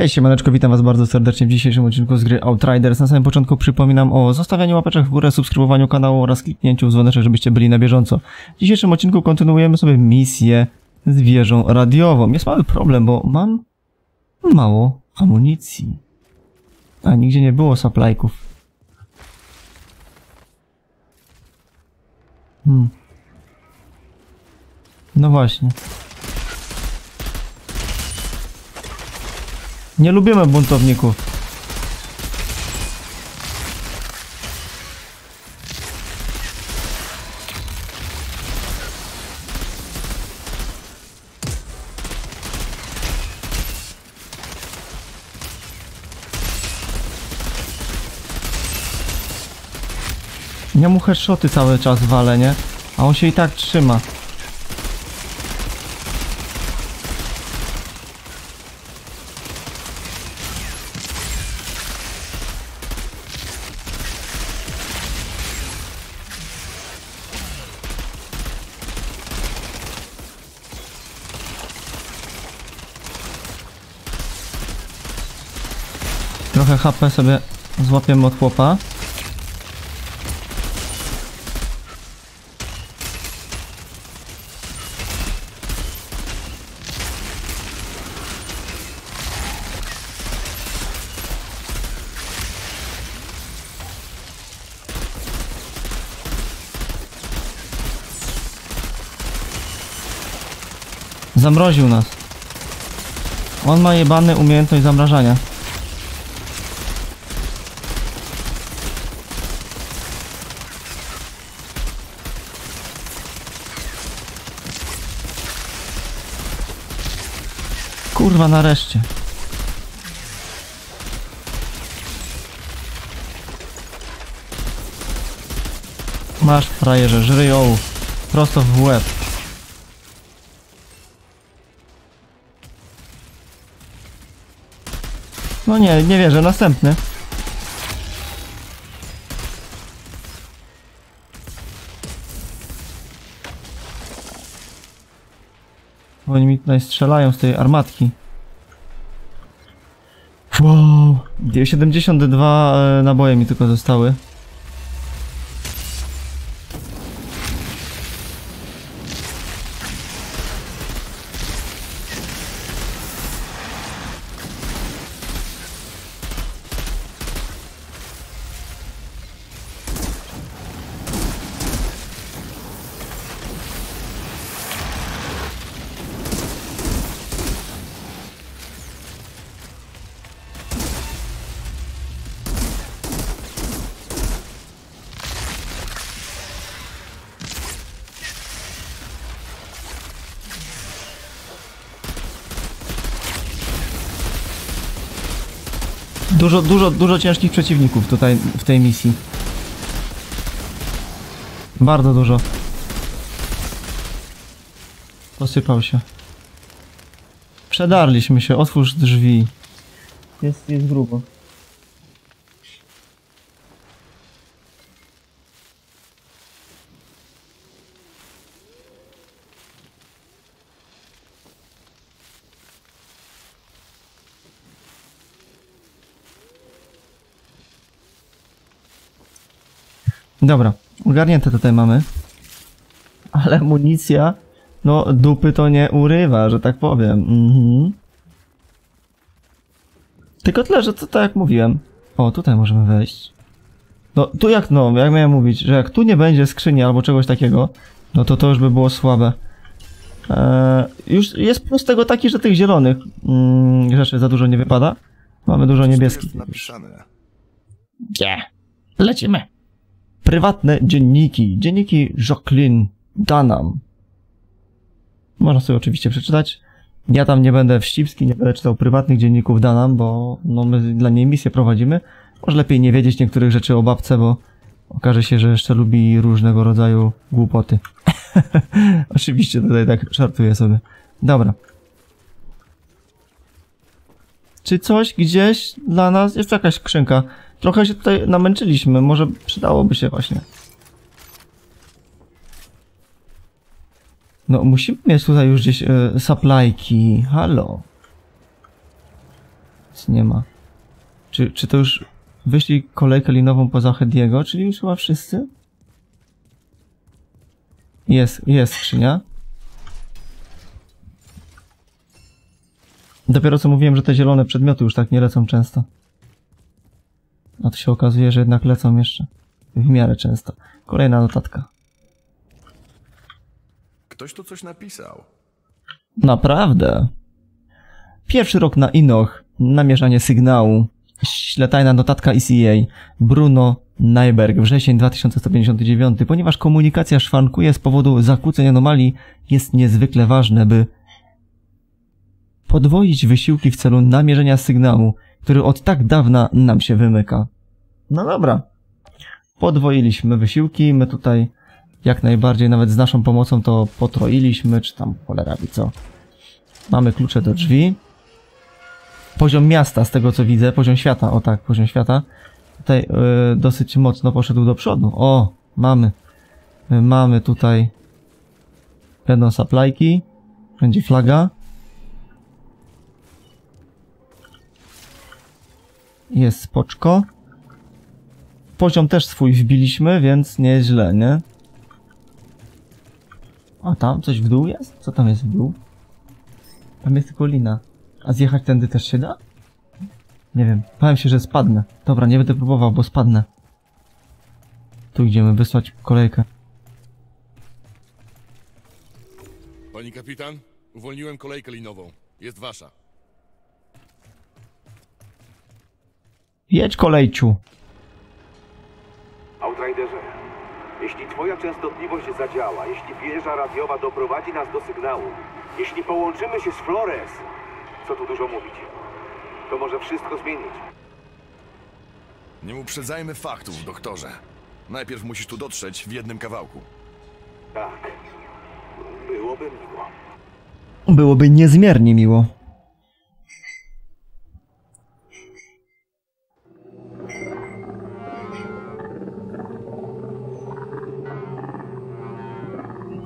Hej, siemaneczko, witam was bardzo serdecznie w dzisiejszym odcinku z gry Outriders. Na samym początku przypominam o zostawianiu łapeczek w górę, subskrybowaniu kanału oraz kliknięciu w dzwoneczek, żebyście byli na bieżąco. W dzisiejszym odcinku kontynuujemy sobie misję z wieżą radiową. Jest mały problem, bo mam mało amunicji. A nigdzie nie było supplyków. No właśnie. Nie lubimy buntowników. Ja mu headshoty cały czas walę, nie? A on się i tak trzyma. Trochę HP sobie złapiemy od chłopa. Zamroził nas. On ma jebany umiejętność zamrażania. Kurwa, nareszcie. Masz, frajerze, żryj ołów. Prosto w łeb. No nie, nie wierzę, następny. Bo oni mi tutaj strzelają z tej armatki. Wow, 72 naboje mi tylko zostały. Dużo ciężkich przeciwników tutaj w tej misji. Bardzo dużo. Posypał się. Przedarliśmy się, otwórz drzwi. Jest grubo. Dobra, ogarnięte tutaj mamy. Ale amunicja, no dupy to nie urywa, że tak powiem. Tylko tyle, że to tak jak mówiłem. O, tutaj możemy wejść. No, tu jak no, jak miałem mówić, że jak tu nie będzie skrzyni albo czegoś takiego, no to to już by było słabe. Już jest plus tego taki, że tych zielonych rzeczy za dużo nie wypada. Mamy dużo niebieskich. Nie, lecimy. Prywatne dzienniki. Dzienniki Jocelyn Dunham. Można sobie oczywiście przeczytać. Ja tam nie będę wścibski, nie będę czytał prywatnych dzienników Dunham, bo no my dla niej misję prowadzimy. Może lepiej nie wiedzieć niektórych rzeczy o babce, bo okaże się, że jeszcze lubi różnego rodzaju głupoty. Oczywiście tutaj tak żartuję sobie. Dobra. Czy coś gdzieś dla nas? Jest jakaś skrzynka. Trochę się tutaj namęczyliśmy, może przydałoby się właśnie. No musimy mieć tutaj już gdzieś supplyki, halo. nic nie ma. Czy to już wyszli kolejkę linową poza Hediego, czyli już chyba wszyscy? Jest skrzynia. Dopiero co mówiłem, że te zielone przedmioty już tak nie lecą często. A tu się okazuje, że jednak lecą jeszcze. W miarę często. Kolejna notatka. Ktoś tu coś napisał. Naprawdę? Pierwszy rok na Inoch. Namierzanie sygnału. Śletajna notatka ICA. Bruno Neiberg. Wrzesień 2159. Ponieważ komunikacja szwankuje z powodu zakłóceń anomalii, jest niezwykle ważne, by podwoić wysiłki w celu namierzenia sygnału, który od tak dawna nam się wymyka. No dobra. Podwoiliśmy wysiłki, my tutaj jak najbardziej, nawet z naszą pomocą to potroiliśmy, czy tam cholera wie co. Mamy klucze do drzwi. Poziom miasta, z tego co widzę, poziom świata, o tak, poziom świata. Tutaj dosyć mocno poszedł do przodu. O, mamy tutaj będą saplajki, będzie flaga. Jest spoczko. Poziom też swój wbiliśmy, więc nieźle, nie? A tam coś w dół jest? Co tam jest w dół? Tam jest tylko lina. A zjechać tędy też się da? Nie wiem. Bałem się, że spadnę. Dobra, nie będę próbował, bo spadnę. Tu idziemy wysłać kolejkę. Pani kapitan, uwolniłem kolejkę linową. Jest wasza. Jedź, kolejciu. Outriderze, jeśli twoja częstotliwość zadziała, jeśli wieża radiowa doprowadzi nas do sygnału, jeśli połączymy się z Flores, co tu dużo mówić, to może wszystko zmienić. Nie uprzedzajmy faktów, doktorze. Najpierw musisz tu dotrzeć w jednym kawałku. Tak. Byłoby miło. Byłoby niezmiernie miło.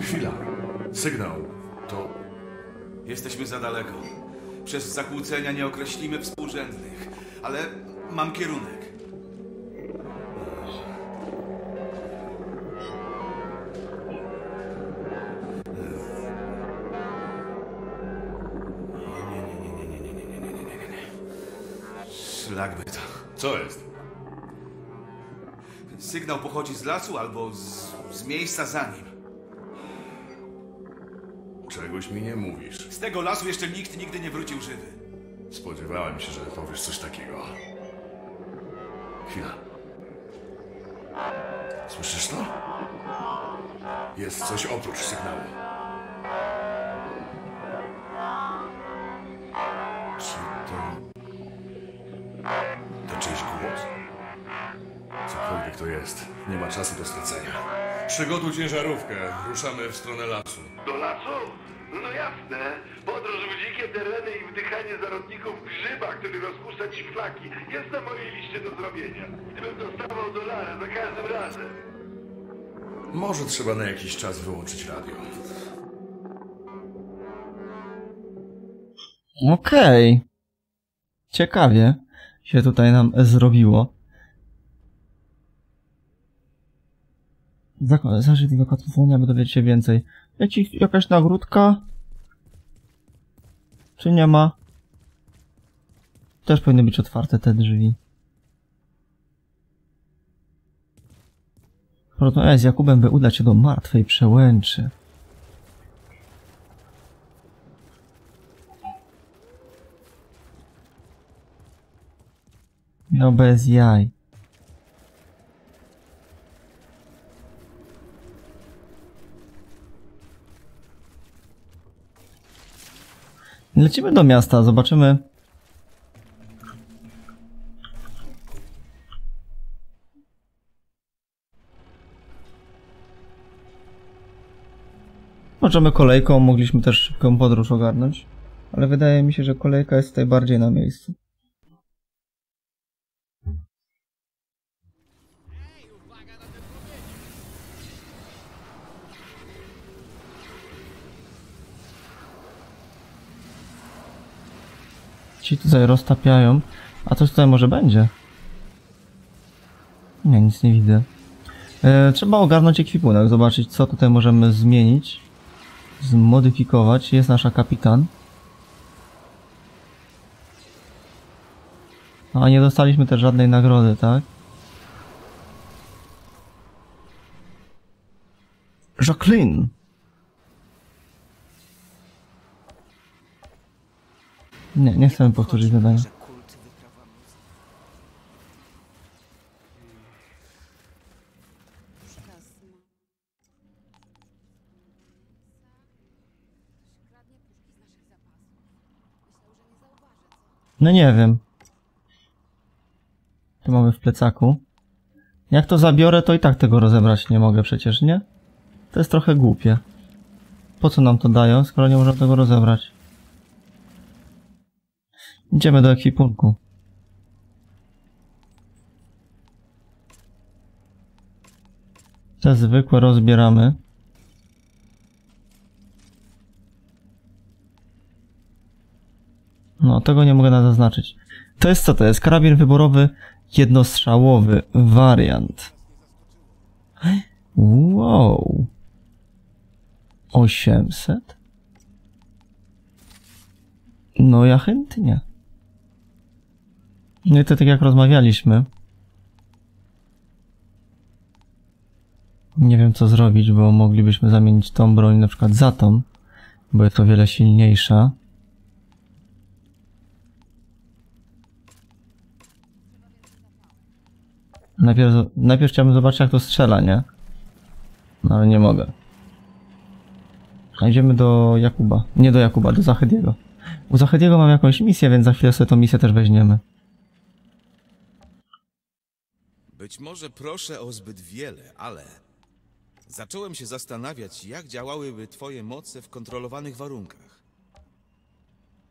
Chwila. Sygnał. To... Jesteśmy za daleko. Przez zakłócenia nie określimy współrzędnych, ale mam kierunek. Szlak by to. Co jest? Sygnał pochodzi z lasu albo z miejsca za nim. Czegoś mi nie mówisz. Z tego lasu jeszcze nikt nigdy nie wrócił żywy. Spodziewałem się, że powiesz coś takiego. Chwila. Słyszysz to? Jest coś oprócz sygnału. Czy to czyjś głos? Cokolwiek to jest, nie ma czasu do stracenia. Przygotuj ciężarówkę. Ruszamy w stronę lasu. Do lasu? No jasne. Podróż w dzikie tereny i wdychanie zarodników grzyba, który rozpuszcza ci flaki, jest na mojej liście do zrobienia. Gdybym dostawał dolara za każdym razem. Może trzeba na jakiś czas wyłączyć radio. Okej. Ciekawie się tutaj nam zrobiło. Zażyć tego katastrofonia, by dowiedzieć się więcej. Jakaś nagródka? Czy nie ma? Też powinny być otwarte te drzwi. Porozmawiaj z Jakubem, by udać się do martwej przełęczy. No bez jaj. Lecimy do miasta, zobaczymy. Możemy kolejką, mogliśmy też szybką podróż ogarnąć, ale wydaje mi się, że kolejka jest tutaj bardziej na miejscu. ci tutaj roztapiają. A coś tutaj może będzie? Nie, nic nie widzę. Trzeba ogarnąć ekwipunek, zobaczyć co tutaj możemy zmienić. Zmodyfikować. Jest nasza kapitan. A nie dostaliśmy też żadnej nagrody, tak? Jacqueline! Nie, nie chcemy powtórzyć zadania. No nie wiem. Tu mamy w plecaku. Jak to zabiorę, to i tak tego rozebrać nie mogę przecież, nie? To jest trochę głupie. Po co nam to dają, skoro nie można tego rozebrać? Idziemy do ekwipunku. Te zwykłe rozbieramy. No, tego nie mogę zaznaczyć. To jest co to jest? Karabin wyborowy, jednostrzałowy wariant. Wow. 800? No ja chętnie. No i to tak jak rozmawialiśmy. Nie wiem co zrobić, bo moglibyśmy zamienić tą broń na przykład za tą, bo jest o wiele silniejsza. Najpierw chciałbym zobaczyć jak to strzela, nie? No ale nie mogę. A idziemy do Jakuba. Nie do Jakuba, do Zahediego. U Zahediego mam jakąś misję, więc za chwilę sobie tą misję też weźmiemy. Być może proszę o zbyt wiele, ale... Zacząłem się zastanawiać, jak działałyby twoje moce w kontrolowanych warunkach.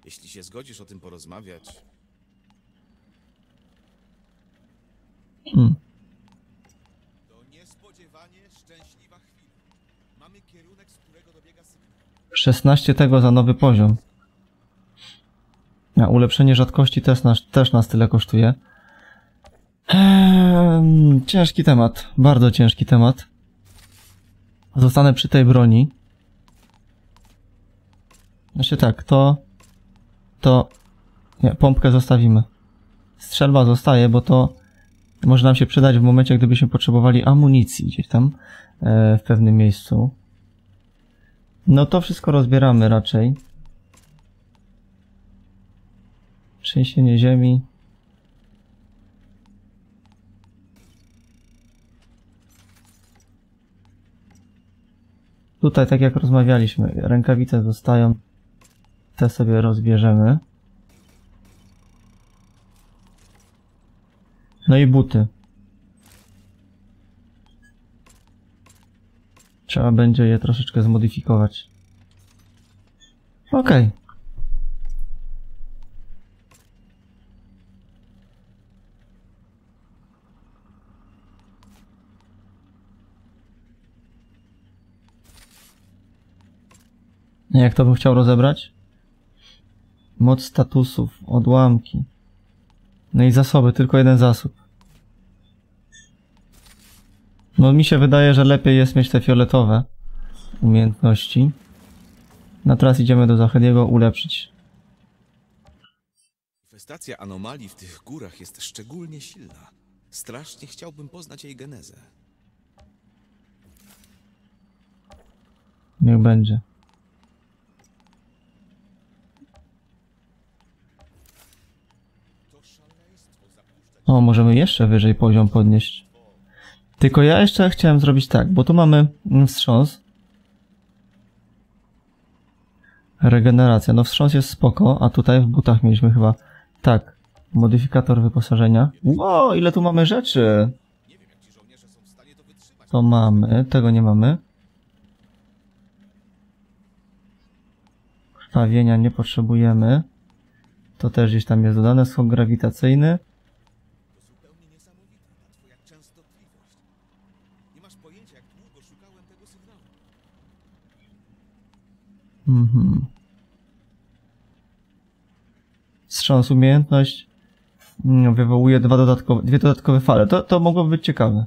Jeśli się zgodzisz o tym porozmawiać... To niespodziewanie szczęśliwa chwila. Mamy kierunek, z którego dobiega sygnał. 16 tego za nowy poziom. A ulepszenie rzadkości też nas tyle kosztuje. Ciężki temat, bardzo ciężki temat. Zostanę przy tej broni. Znaczy tak, Nie, pompkę zostawimy. Strzelba zostaje, bo to... Może nam się przydać w momencie, gdybyśmy potrzebowali amunicji gdzieś tam w pewnym miejscu. No to wszystko rozbieramy raczej. Trzęsienie ziemi. Tutaj, tak jak rozmawialiśmy, rękawice zostają. Te sobie rozbierzemy. No i buty. Trzeba będzie je troszeczkę zmodyfikować. Okej. Jak to bym chciał rozebrać? Moc statusów, odłamki. No i zasoby, tylko jeden zasób. No mi się wydaje, że lepiej jest mieć te fioletowe umiejętności. No teraz idziemy do Zahediego ulepszyć. Manifestacja anomalii w tych górach jest szczególnie silna. Strasznie chciałbym poznać jej genezę. Niech będzie. O, możemy jeszcze wyżej poziom podnieść. Tylko ja jeszcze chciałem zrobić tak, bo tu mamy wstrząs. Regeneracja. No wstrząs jest spoko, a tutaj w butach mieliśmy chyba... Tak. Modyfikator wyposażenia. Ło, ile tu mamy rzeczy! To mamy, tego nie mamy. Krwawienia nie potrzebujemy. To też gdzieś tam jest dodane. Skok grawitacyjny. Trząs, umiejętność wywołuje dwie dodatkowe fale. To mogłoby być ciekawe.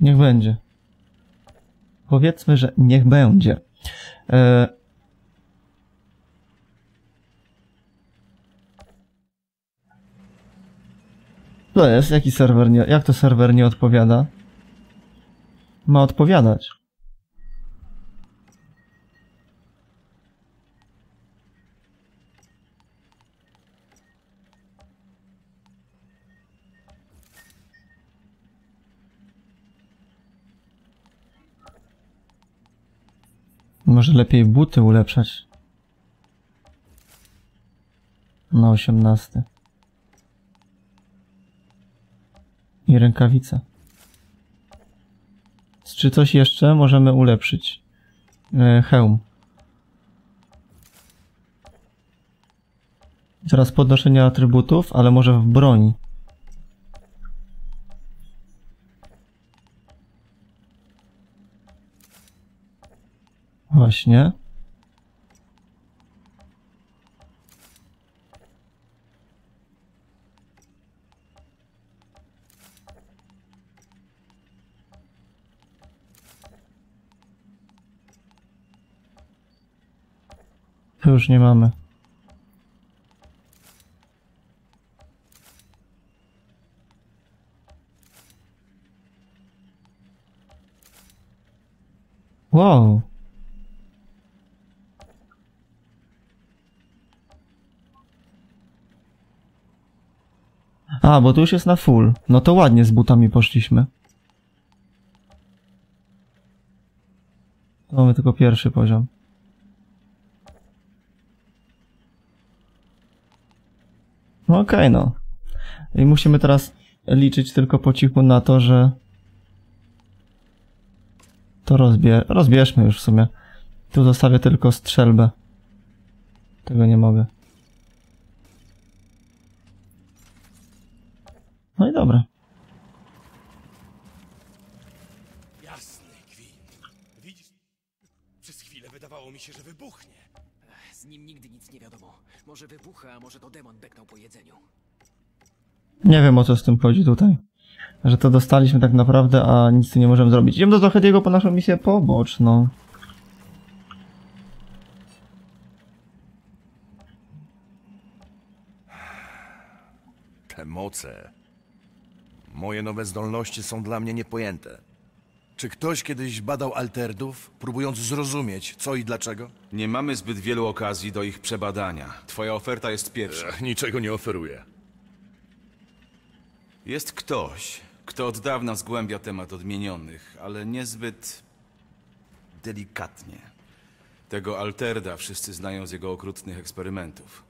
Niech będzie. Powiedzmy, że niech będzie. To jest, jaki serwer nie, jak to serwer nie odpowiada? Ma odpowiadać. Może lepiej buty ulepszać. Na 18. I rękawica. Czy coś jeszcze możemy ulepszyć? Hełm. Teraz podnoszenie atrybutów, ale może w broni. Właśnie. To już nie mamy. Wow. A, bo tu już jest na full. No to ładnie z butami poszliśmy. To mamy tylko pierwszy poziom. No okej, no. I musimy teraz liczyć tylko po cichu na to, że... To rozbierzmy już w sumie. Tu zostawię tylko strzelbę. Tego nie mogę. No i dobra. Jasny gwint. Widzisz? Przez chwilę wydawało mi się, że wybuchnie. Z nim nigdy nic nie wiadomo. Może wybucha, a może to demon beknął po jedzeniu. Nie wiem, o co z tym chodzi tutaj. Że to dostaliśmy tak naprawdę, a nic nie możemy zrobić. Idziemy do Zahediego po naszą misję poboczną. Te moce. Moje nowe zdolności są dla mnie niepojęte. Czy ktoś kiedyś badał alterdów, próbując zrozumieć, co i dlaczego? Nie mamy zbyt wielu okazji do ich przebadania. Twoja oferta jest pierwsza. Niczego nie oferuję. Jest ktoś, kto od dawna zgłębia temat odmienionych, ale niezbyt delikatnie. Tego Alterda wszyscy znają z jego okrutnych eksperymentów.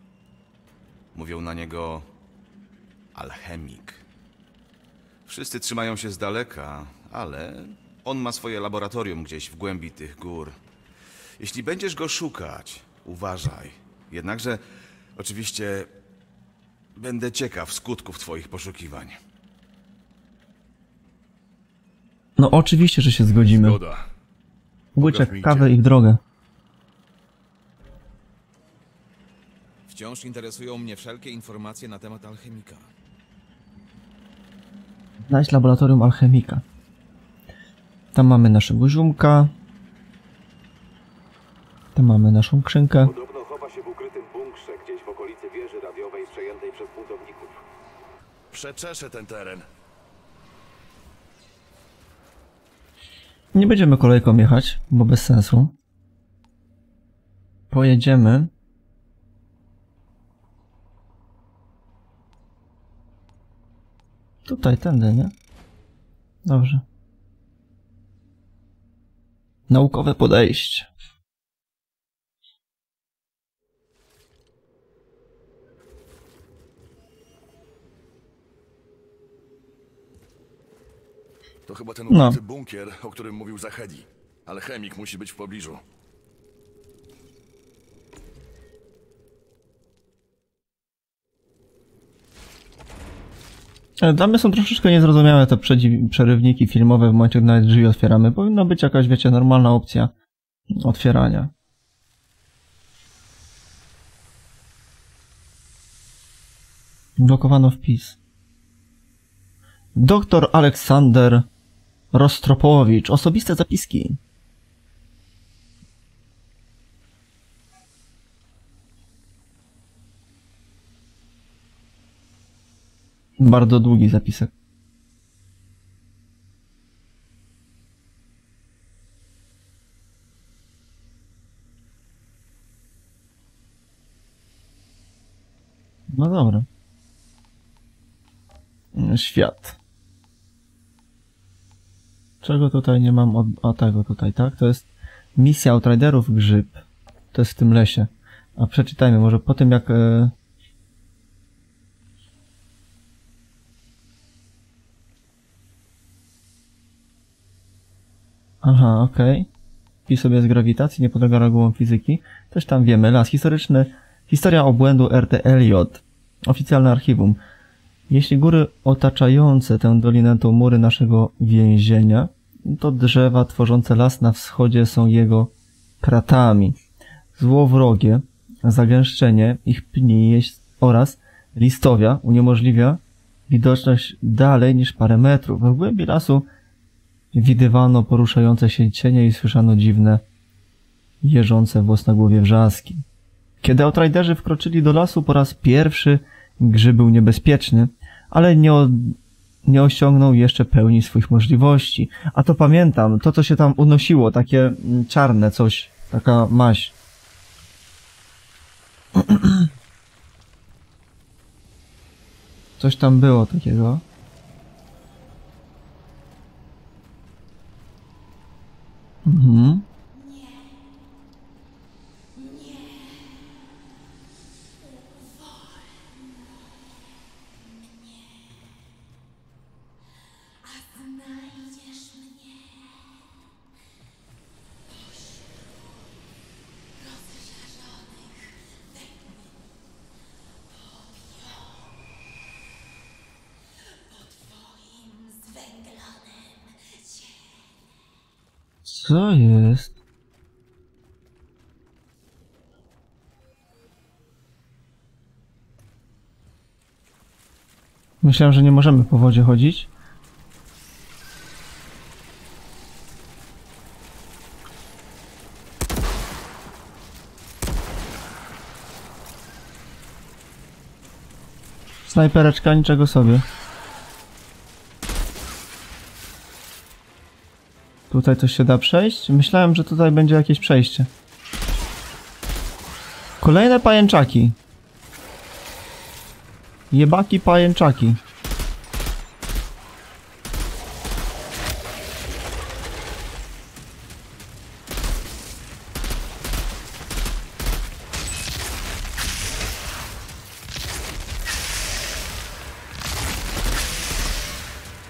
Mówią na niego alchemik. Wszyscy trzymają się z daleka, ale... On ma swoje laboratorium gdzieś w głębi tych gór. Jeśli będziesz go szukać, uważaj. Jednakże, oczywiście, będę ciekaw skutków twoich poszukiwań. No oczywiście, że się zgodzimy. Łyczek, kawę i w drogę. Wciąż interesują mnie wszelkie informacje na temat alchemika. Znajdź laboratorium alchemika. Tam mamy naszego ziomka. Tam mamy naszą skrzynkę. Podobno chowa się w ukrytym bunkrze gdzieś w okolicy wieży radiowej przejętej przez budowników. Przeczeszę ten teren. Nie będziemy kolejką jechać, bo bez sensu. Pojedziemy. Tutaj, tędy, nie? Dobrze. Naukowe podejście. To chyba ten ukryty bunkier, o którym mówił Zahedi. Alchemik musi być w pobliżu. Dla mnie są troszeczkę niezrozumiałe te przerywniki filmowe w momencie, gdy nawet drzwi otwieramy. Powinna być jakaś, wiecie, normalna opcja otwierania. Blokowano wpis. Doktor Aleksander Roztropowicz. Osobiste zapiski. Bardzo długi zapisek. No dobra. Świat. Czego tutaj nie mam? A tego tutaj, tak? To jest misja Outriderów grzyb. To jest w tym lesie. A przeczytajmy, może po tym jak... Aha, okej. Okay. Pis sobie z grawitacji, nie podlega regułom fizyki. Też tam wiemy. Las historyczny. Historia obłędu R.T. Eliot. Oficjalne archiwum. Jeśli góry otaczające tę dolinę to mury naszego więzienia, to drzewa tworzące las na wschodzie są jego kratami. Złowrogie zagęszczenie ich pni oraz listowia uniemożliwia widoczność dalej niż parę metrów. W głębi lasu widywano poruszające się cienie i słyszano dziwne, jeżące włos na głowie wrzaski. Kiedy Outriderzy wkroczyli do lasu po raz pierwszy, grzyb był niebezpieczny, ale nie osiągnął jeszcze pełni swoich możliwości. A to pamiętam, to co się tam unosiło, takie czarne coś, taka maź. Coś tam było takiego. Mhm. Co jest? Myślałem, że nie możemy po wodzie chodzić. Snajpereczka, niczego sobie. Tutaj coś się da przejść? Myślałem, że tutaj będzie jakieś przejście. Kolejne pajęczaki. Jebaki pajęczaki.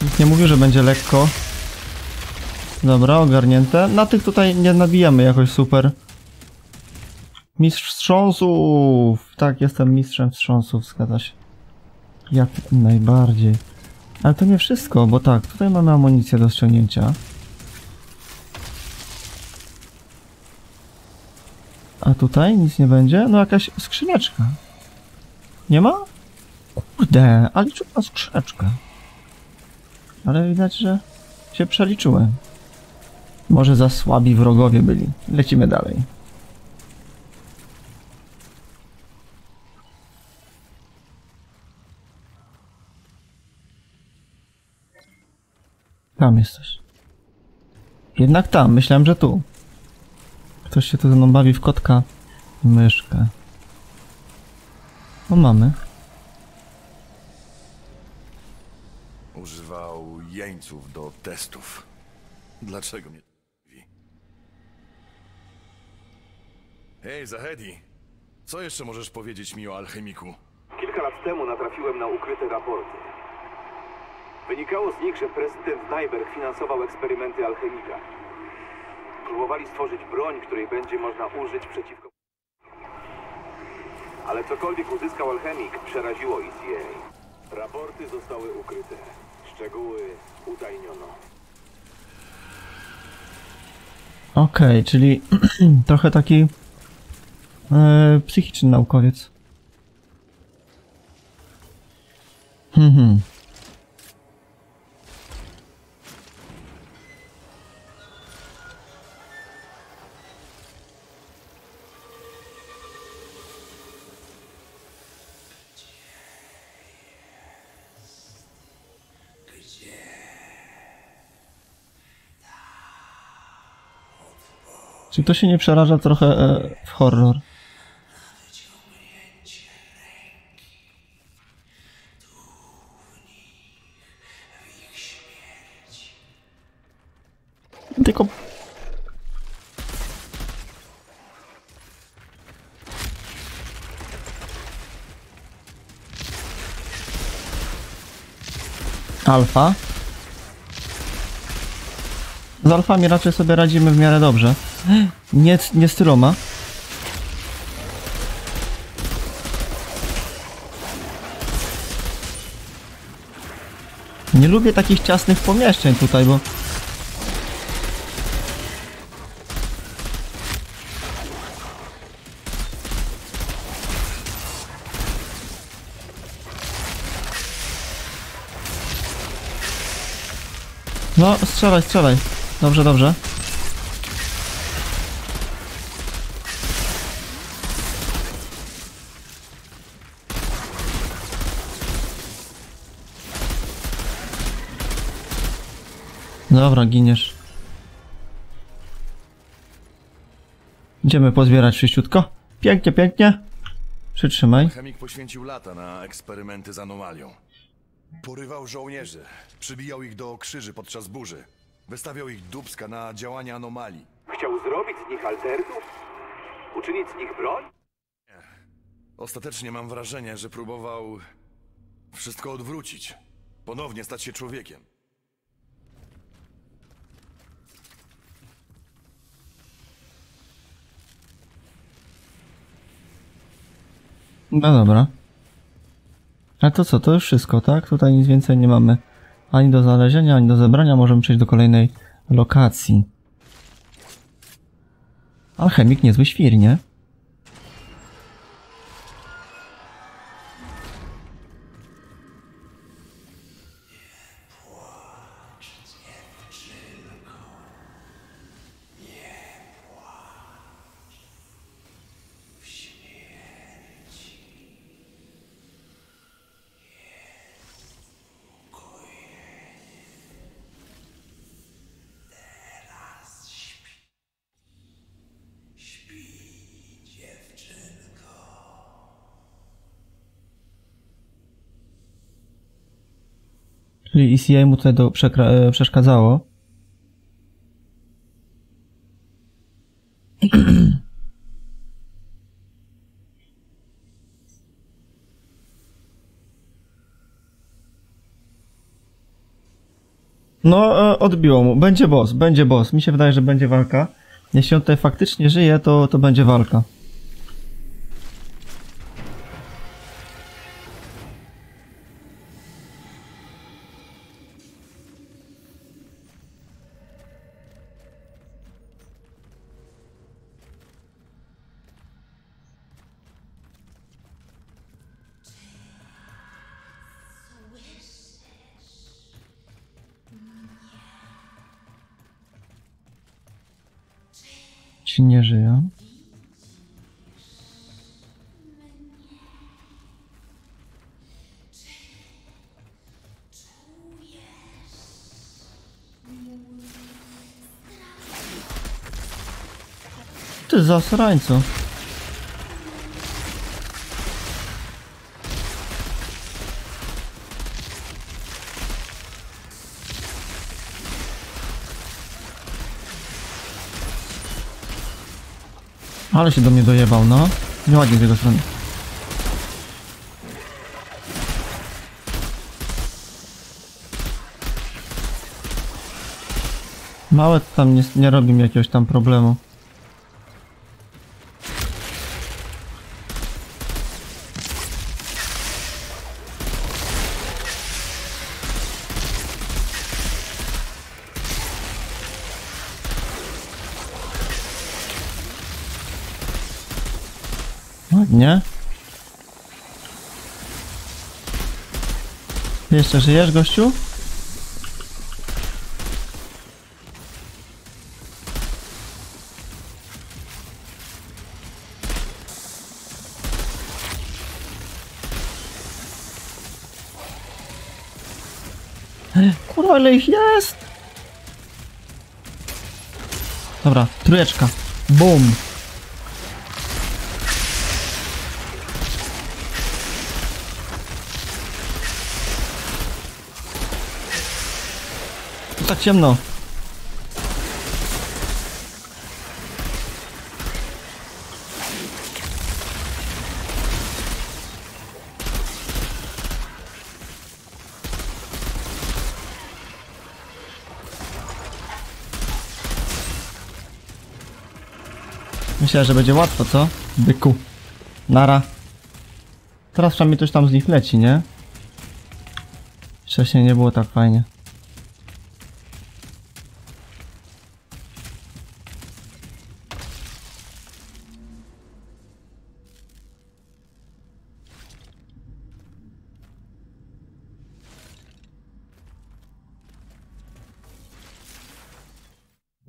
Nikt nie mówił, że będzie lekko. Dobra, ogarnięte. Na tych tutaj nie nabijamy jakoś super. Mistrz wstrząsów! Tak, jestem mistrzem wstrząsów, zgadza się. Jak najbardziej. Ale to nie wszystko, bo tak, tutaj mamy amunicję do ściągnięcia. A tutaj nic nie będzie? No jakaś skrzyneczka. Nie ma? Kurde, ale liczyła skrzyneczkę. Ale widać, że się przeliczyłem. Może za słabi wrogowie byli. Lecimy dalej. Tam jesteś. Jednak tam, myślałem, że tu. Ktoś się tu ze mną bawi w kotka i myszkę. No mamy. Używał jeńców do testów. Dlaczego mnie... Hej, Zahedi! Co jeszcze możesz powiedzieć mi o alchemiku? Kilka lat temu natrafiłem na ukryte raporty. Wynikało z nich, że prezydent Neiberg finansował eksperymenty alchemika. Próbowali stworzyć broń, której będzie można użyć przeciwko... Ale cokolwiek uzyskał alchemik, przeraziło ICA. Raporty zostały ukryte. Szczegóły utajniono. Okej, czyli trochę taki psychiczny naukowiec. Czy to się nie przeraża trochę w horror? Tylko... Alfa? Z alfami raczej sobie radzimy w miarę dobrze. Nie z tyloma. Nie lubię takich ciasnych pomieszczeń tutaj, bo... No, strzelaj, strzelaj. Dobrze, dobrze. Dobra, giniesz. Idziemy pozbierać czyściutko. Pięknie, pięknie. Przytrzymaj. Chemik poświęcił lata na eksperymenty z anomalią. Porywał żołnierzy, przybijał ich do krzyży podczas burzy. Wystawiał ich dupska na działania anomalii. Chciał zrobić z nich altertów? Uczynić z nich broń? Nie. Ostatecznie mam wrażenie, że próbował wszystko odwrócić. Ponownie stać się człowiekiem. No dobra. A to co? To już wszystko, tak? Tutaj nic więcej nie mamy. Ani do znalezienia, ani do zebrania. Możemy przejść do kolejnej lokacji. Alchemik niezły świr, nie? Czyli ICA mu tutaj przeszkadzało. No, odbiło mu. Będzie boss, będzie boss. Mi się wydaje, że będzie walka. Jeśli on tutaj faktycznie żyje, to będzie walka. Ci nie żyją. Ty zasrańco. Ale się do mnie dojebał, no. Nieładnie z jego strony. Małe tam nie robi mi jakiegoś tam problemu. Ładnie. Ty jeszcze żyjesz, gościu? Kurwa, ale ich jest! Dobra, trójeczka. Boom! Tak ciemno. Myślę, że będzie łatwo, co? Byku. Nara. Teraz przynajmniej coś tam z nich leci, nie? Wcześniej nie było tak fajnie.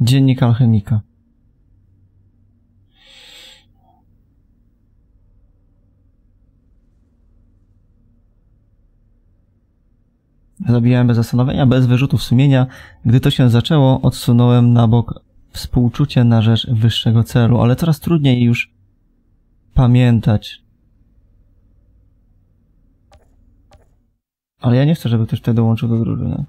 Dziennik alchemika. Zabijałem bez zastanowienia, bez wyrzutów sumienia. Gdy to się zaczęło, odsunąłem na bok współczucie na rzecz wyższego celu, ale coraz trudniej już pamiętać. Ale ja nie chcę, żeby ktoś wtedy dołączył do drużyny.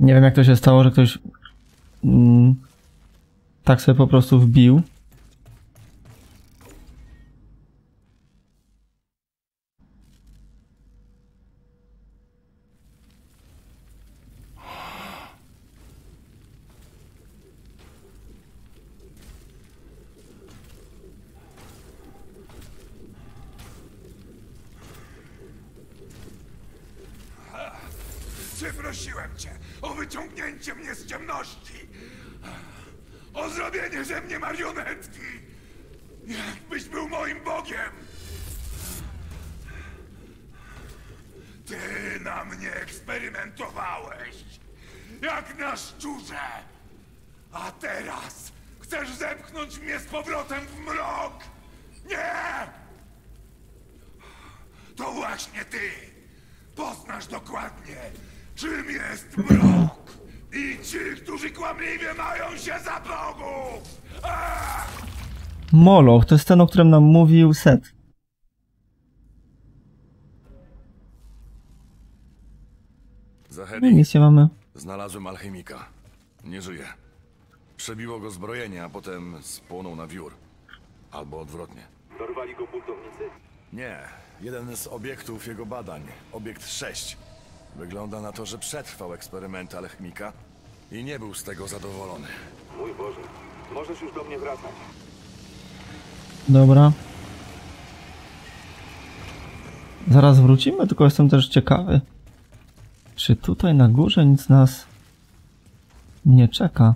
Nie wiem, jak to się stało, że ktoś tak sobie po prostu wbił. Prosiłem cię o wyciągnięcie mnie z ciemności, o zrobienie ze mnie marionetki, jakbyś był moim bogiem. Ty na mnie eksperymentowałeś, jak na szczurze, a teraz chcesz zepchnąć mnie z powrotem w mrok. Nie! To właśnie ty poznasz dokładnie, czym jest mrok i ci, którzy kłamliwie mają się za bogów! Moloch, to jest ten, o którym nam mówił Seth. Zahedi, misję mamy. Znalazłem alchemika. Nie żyje. Przebiło go zbrojenie, a potem spłonął na wiór. Albo odwrotnie. Dorwali go buntownicy? Nie. Jeden z obiektów jego badań. Obiekt 6. Wygląda na to, że przetrwał eksperyment alchemika i nie był z tego zadowolony. Mój Boże, możesz już do mnie wracać. Dobra. Zaraz wrócimy, tylko jestem też ciekawy, czy tutaj na górze nic nas nie czeka.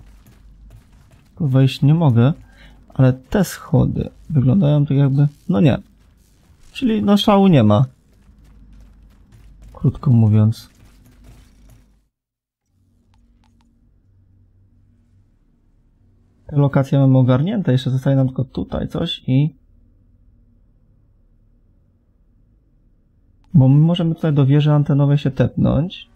Tu wejść nie mogę, ale te schody wyglądają tak jakby... No nie. Czyli no szału nie ma. Krótko mówiąc. Te lokacje mamy ogarnięte. Jeszcze zostaje nam tylko tutaj coś i... Bo my możemy tutaj do wieży antenowej się tepnąć.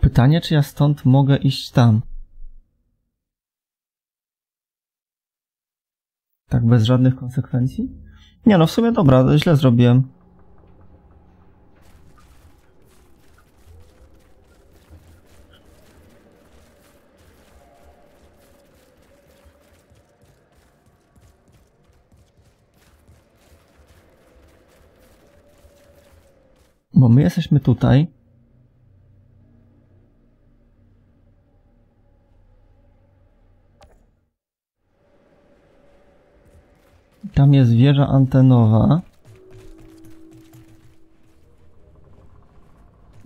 Pytanie, czy ja stąd mogę iść tam? Tak bez żadnych konsekwencji? Nie no, w sumie dobra, źle zrobiłem. Bo my jesteśmy tutaj. Tam jest wieża antenowa.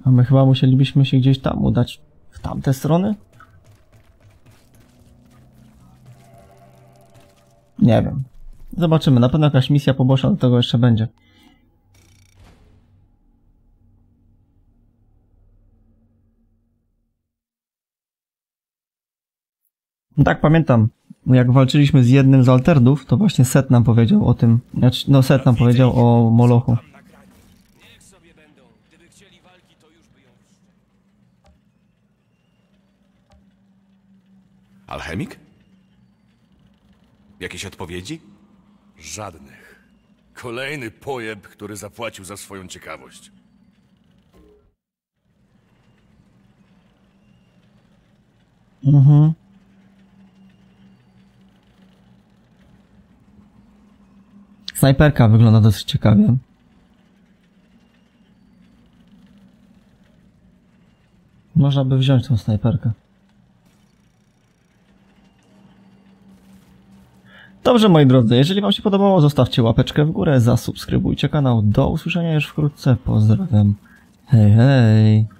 A my chyba musielibyśmy się gdzieś tam udać. W tamte strony? Nie wiem. Zobaczymy. Na pewno jakaś misja poboczna do tego jeszcze będzie. No tak, pamiętam. Jak walczyliśmy z jednym z alterdów, to właśnie Seth nam powiedział o tym. No, Seth nam powiedział o Molochu. Niech sobie będą. Gdyby chcieli walki, to już by ją. Alchemik? Jakieś odpowiedzi? Żadnych. Kolejny pojeb, który zapłacił za swoją ciekawość. Mhm. Snajperka wygląda dosyć ciekawie. Można by wziąć tą snajperkę. Dobrze, moi drodzy, jeżeli wam się podobało, zostawcie łapeczkę w górę, zasubskrybujcie kanał. Do usłyszenia już wkrótce. Pozdrawiam. Hej, hej.